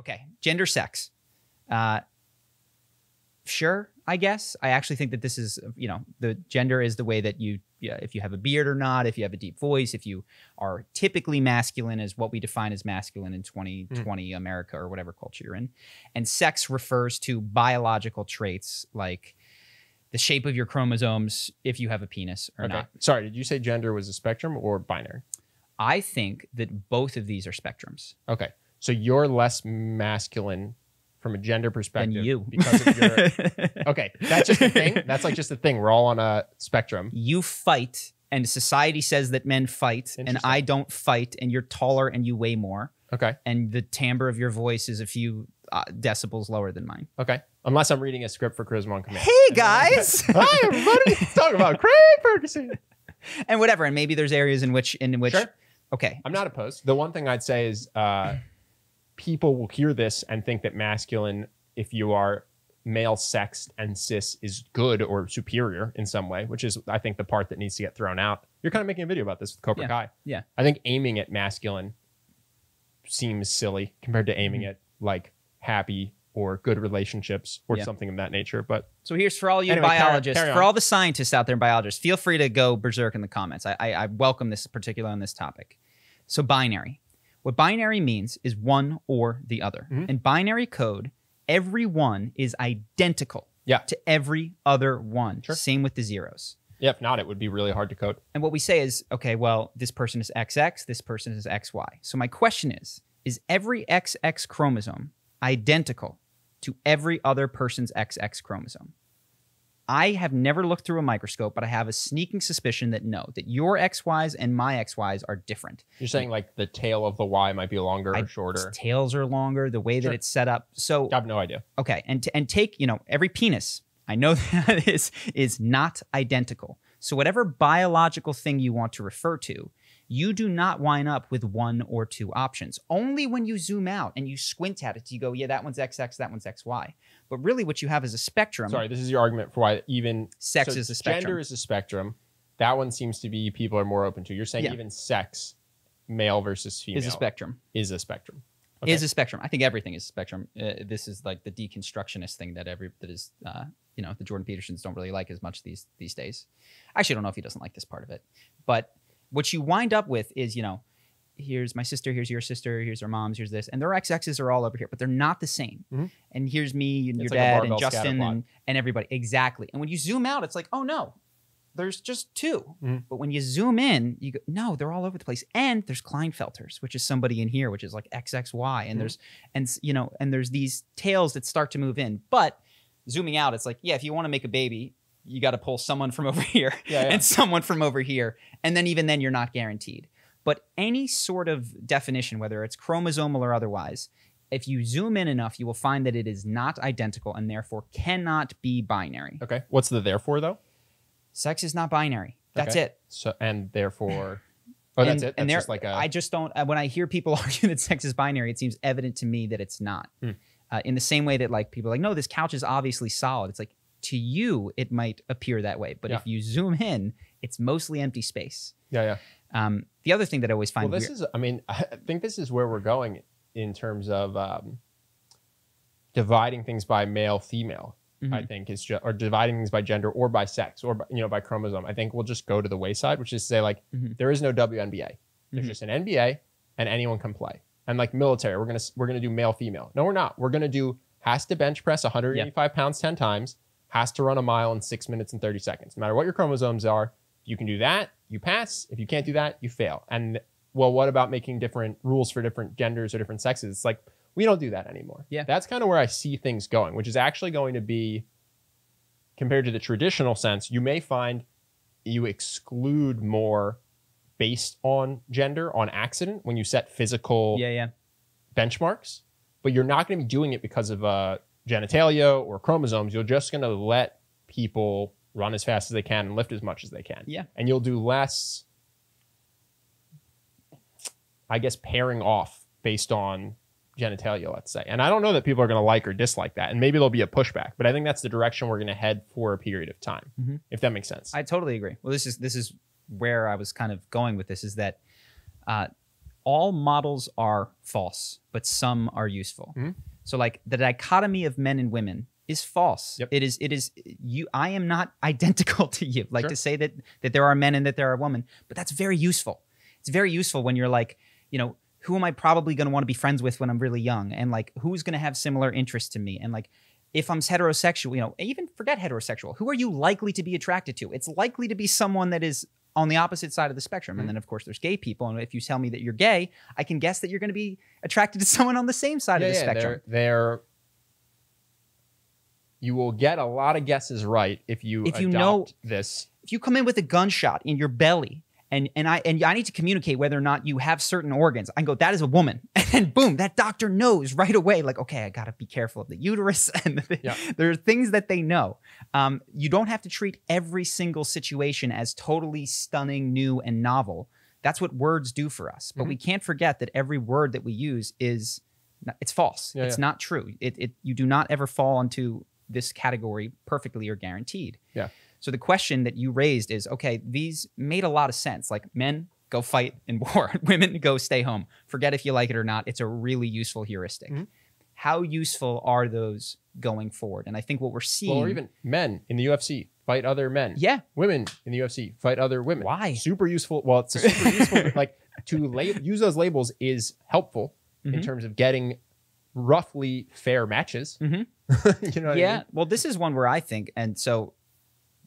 Okay, gender, sex. Sure, I guess. I actually think that this is, you know, the gender is the way that you, if you have a beard or not, if you have a deep voice, if you are typically masculine, is what we define as masculine in 2020 America or whatever culture you're in. And sex refers to biological traits like the shape of your chromosomes, if you have a penis or not. Sorry, did you say gender was a spectrum or binary? I think that both of these are spectrums. Okay, so you're less masculine from a gender perspective than you. Because of your... Okay, that's just the thing. That's like just the thing. We're all on a spectrum. You fight, and society says that men fight, and I don't fight, and you're taller and you weigh more. Okay. And the timbre of your voice is a few decibels lower than mine. Okay. Unless I'm reading a script for Charisma on Command. Hey, guys. Hi, everybody. Talking about Craig Ferguson. And whatever. And maybe there's areas in which... Sure. Okay. I'm not opposed. The one thing I'd say is... people will hear this and think that masculine, if you are male, sexed, and cis, is good or superior in some way, which is, I think, the part that needs to get thrown out. You're kind of making a video about this with Cobra Kai. Yeah. I think aiming at masculine seems silly compared to aiming at, like, happy or good relationships or something of that nature. But so here's for all you biologists, for all the scientists out there and biologists, feel free to go berserk in the comments. I welcome this particular on this topic. So binary. What binary means is one or the other. In binary code, every one is identical to every other one. Sure. Same with the zeros. Yeah, if not, it would be really hard to code. And what we say is, okay, well, this person is XX, this person is XY. So my question is every XX chromosome identical to every other person's XX chromosome? I have never looked through a microscope, but I have a sneaking suspicion that no, that your XYs and my XYs are different. You're saying like the tail of the Y might be longer or shorter. Tails are longer, the way that it's set up. So I have no idea. Okay, and take, you know, every penis. I know that is not identical. So whatever biological thing you want to refer to, you do not wind up with one or two options. Only when you zoom out and you squint at it, you go, yeah, that one's XX, that one's XY. But really what you have is a spectrum. Sorry, this is your argument for why even sex is a spectrum. Gender is a spectrum. That one seems to be people are more open to. You're saying even sex, male versus female, is a spectrum. Is a spectrum. Okay. Is a spectrum. I think everything is a spectrum. This is like the deconstructionist thing that is, you know, the Jordan Petersons don't really like as much these days. I actually don't know if he doesn't like this part of it. But what you wind up with is, you know, here's my sister, here's your sister, here's our moms, here's this, and their XXs are all over here, but they're not the same. And here's me and your dad and Justin and everybody. Exactly. And when you zoom out, it's like, oh no, there's just two. But when you zoom in, you go, no, they're all over the place. And there's Kleinfelters, which is somebody in here, which is like XXY, and there's, and you know, and there's these tails that start to move in. But zooming out, it's like, yeah, if you want to make a baby, you got to pull someone from over here and someone from over here. And then even then you're not guaranteed. But any sort of definition, whether it's chromosomal or otherwise, if you zoom in enough, you will find that it is not identical and therefore cannot be binary. Okay. What's the therefore though? Sex is not binary. That's it. So, and therefore, oh, that's it. That's just like a... I just don't, when I hear people argue that sex is binary, it seems evident to me that it's not. In the same way that like people are like, no, this couch is obviously solid. It's like, to you, it might appear that way. But if you zoom in, it's mostly empty space. The other thing that I always find weird. This is, I mean, I think this is where we're going in terms of dividing things by male, female, I think, is just, or dividing things by gender or by sex or, by, you know, by chromosome. I think we'll just go to the wayside, which is to say, like, there is no WNBA. There's just an NBA and anyone can play. And like military, we're gonna do male, female. No, we're not. We're going to do has to bench press 185 pounds 10 times. Has to run a mile in 6 minutes and 30 seconds. No matter what your chromosomes are, you can do that, you pass. If you can't do that, you fail. And well, what about making different rules for different genders or different sexes? It's like, we don't do that anymore. Yeah. That's kind of where I see things going, which is actually going to be, compared to the traditional sense, you may find you exclude more based on gender, on accident, when you set physical benchmarks, but you're not going to be doing it because of genitalia or chromosomes. You're just going to let people run as fast as they can and lift as much as they can. Yeah. And you'll do less, I guess, pairing off based on genitalia, let's say. And I don't know that people are going to like or dislike that. And maybe there'll be a pushback, but I think that's the direction we're going to head for a period of time, if that makes sense. I totally agree. Well, this is where I was kind of going with this, is that all models are false, but some are useful. Mm-hmm. So like the dichotomy of men and women is false. Yep. It is you. I am not identical to you. Like to say that there are men and that there are women, but that's very useful. It's very useful when you're like, you know, who am I probably going to want to be friends with when I'm really young? And like, who's going to have similar interests to me? And like, if I'm heterosexual, you know, even forget heterosexual, who are you likely to be attracted to? It's likely to be someone that is on the opposite side of the spectrum. Mm-hmm. And then of course there's gay people. And if you tell me that you're gay, I can guess that you're going to be attracted to someone on the same side of the spectrum. You will get a lot of guesses right if you adopt this. If you come in with a gunshot in your belly, And I need to communicate whether or not you have certain organs. I can go, that is a woman. And then boom, that doctor knows right away, like, okay, I got to be careful of the uterus. And there are things that they know. You don't have to treat every single situation as totally stunning, new, and novel. That's what words do for us. But we can't forget that every word that we use is, it's false. Yeah, it's not true. You do not ever fall into this category perfectly or guaranteed. Yeah. So the question that you raised is, okay, these made a lot of sense. Like, men, go fight in war. Women, go stay home. Forget if you like it or not. It's a really useful heuristic. Mm-hmm. How useful are those going forward? And I think what we're seeing— Well, or even men in the UFC fight other men. Yeah. Women in the UFC fight other women. Why? Super useful. Well, it's a super useful, like, to use those labels is helpful in terms of getting roughly fair matches. Mm-hmm. You know what I mean? Well, this is one where I think, and so—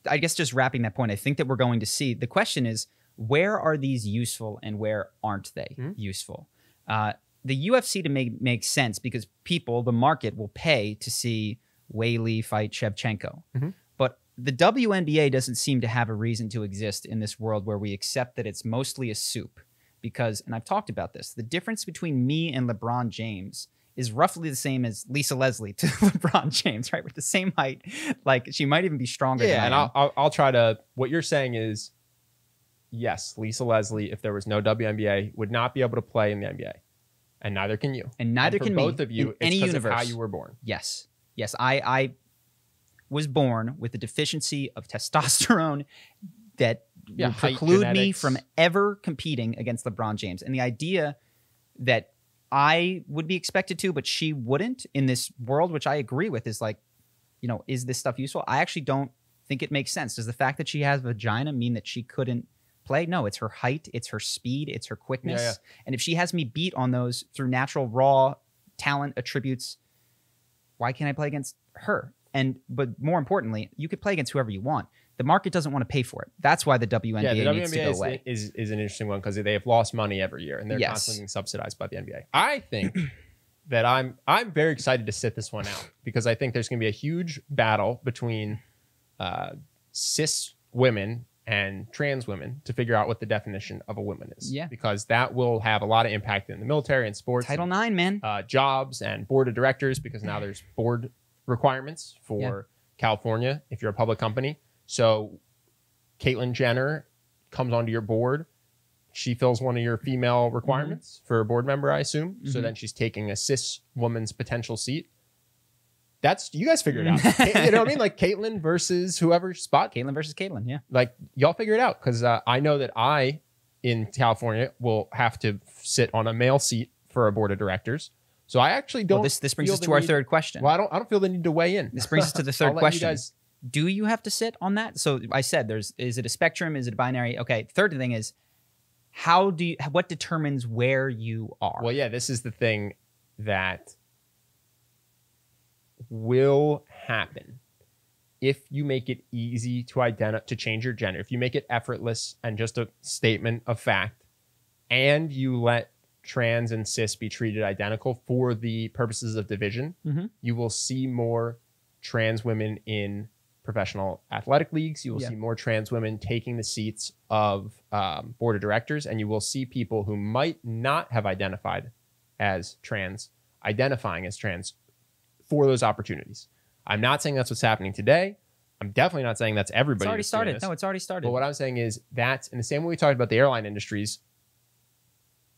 I guess just wrapping that point, I think that we're going to see, the question is, where are these useful and where aren't they useful? The UFC to make sense because people, the market, will pay to see Weili fight Chebchenko. Mm-hmm. But the WNBA doesn't seem to have a reason to exist in this world where we accept that it's mostly a soup. Because, and I've talked about this, the difference between me and LeBron James is roughly the same as Lisa Leslie to LeBron James, right? With the same height. Like, she might even be stronger than I am. Yeah, and I'll try to... What you're saying is, yes, Lisa Leslie, if there was no WNBA, would not be able to play in the NBA. And neither can you. And neither can both of you, in any universe. It's how you were born. Yes. Yes, I was born with a deficiency of testosterone that would preclude me from ever competing against LeBron James. And the idea that I would be expected to, but she wouldn't in this world, which I agree with, is like, you know, is this stuff useful? I actually don't think it makes sense. Does the fact that she has a vagina mean that she couldn't play? No, it's her height, it's her speed, it's her quickness. Yeah, yeah. And if she has me beat on those through natural, raw talent attributes, why can't I play against her? But more importantly, you could play against whoever you want. The market doesn't want to pay for it. That's why the WNBA needs to go away. Is an interesting one because they have lost money every year and they're constantly being subsidized by the NBA. I think that I'm very excited to sit this one out because I think there's going to be a huge battle between cis women and trans women to figure out what the definition of a woman is. Yeah. Because that will have a lot of impact in the military and sports. Title IX, man. Jobs and board of directors, because now there's board requirements for California if you're a public company. So Caitlyn Jenner comes onto your board. She fills one of your female requirements for a board member, I assume. So then she's taking a cis woman's potential seat. That's, you guys figure it out. You know what I mean? Like Caitlyn versus whoever spot. Caitlyn versus Caitlyn, yeah. Like, y'all figure it out. Because I know that I, in California, will have to sit on a male seat for a board of directors. So I actually don't. Well, this brings us to our third question. Well, I don't feel the need to weigh in. This brings us to the third question. Do you have to sit on that? So I said, is it a spectrum? Is it a binary? Okay. Third thing is, what determines where you are? Well, yeah, this is the thing that will happen if you make it easy to change your gender. If you make it effortless and just a statement of fact, and you let trans and cis be treated identical for the purposes of division, you will see more trans women in professional athletic leagues. You will see more trans women taking the seats of board of directors, and you will see people who might not have identified as trans identifying as trans for those opportunities. I'm not saying that's what's happening today. I'm definitely not saying that's everybody. It's already started. No, it's already started. But what I'm saying is that's in the same way we talked about the airline industries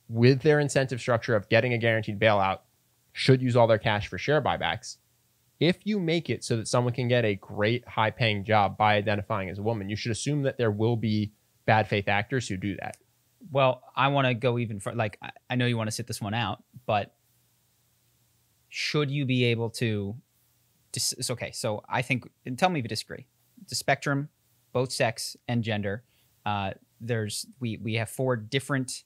with their incentive structure of getting a guaranteed bailout should use all their cash for share buybacks. If you make it so that someone can get a great high-paying job by identifying as a woman, you should assume that there will be bad faith actors who do that. Well, I want to go even further. Like, I know you want to sit this one out, but should you be able to? It's okay. So I think, and tell me if you disagree. The spectrum, both sex and gender. We have four different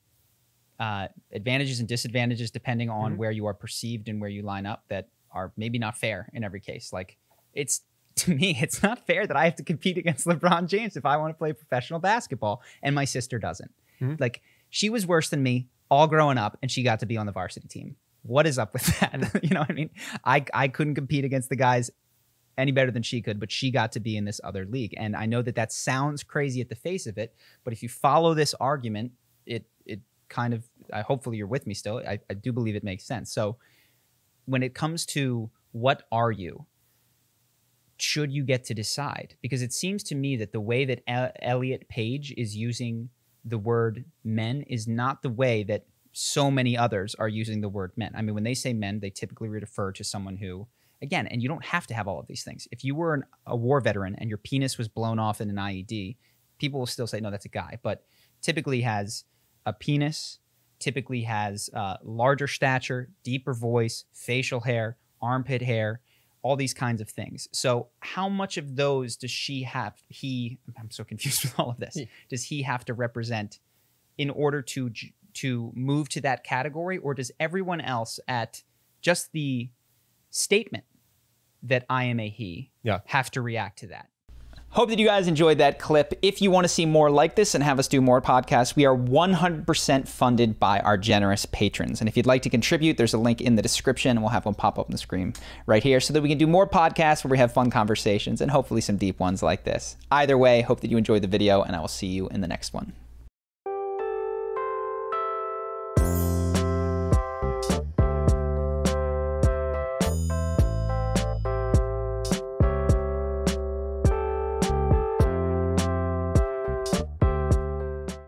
advantages and disadvantages depending on where you are perceived and where you line up that are maybe not fair in every case. Like, it's, to me, it's not fair that I have to compete against LeBron James if I want to play professional basketball and my sister doesn't. Like, she was worse than me all growing up and she got to be on the varsity team. What is up with that? You know what I mean? I couldn't compete against the guys any better than she could, but she got to be in this other league. And I know that that sounds crazy at the face of it, but if you follow this argument, it kind of, hopefully you're with me still. I do believe it makes sense. So when it comes to what are you, should you get to decide? Because it seems to me that the way that Elliot Page is using the word men is not the way that so many others are using the word men. I mean, when they say men, they typically refer to someone who, again, and you don't have to have all of these things. If you were a war veteran and your penis was blown off in an IED, people will still say, no, that's a guy, but typically has a penis, typically has larger stature, deeper voice, facial hair, armpit hair, all these kinds of things. So how much of those does she have, I'm so confused with all of this, does he have to represent in order to move to that category? Or does everyone else at just the statement that I am a he have to react to that? Hope that you guys enjoyed that clip. If you want to see more like this and have us do more podcasts, we are 100% funded by our generous patrons. And if you'd like to contribute, there's a link in the description and we'll have one pop up on the screen right here so that we can do more podcasts where we have fun conversations and hopefully some deep ones like this. Either way, hope that you enjoyed the video and I will see you in the next one.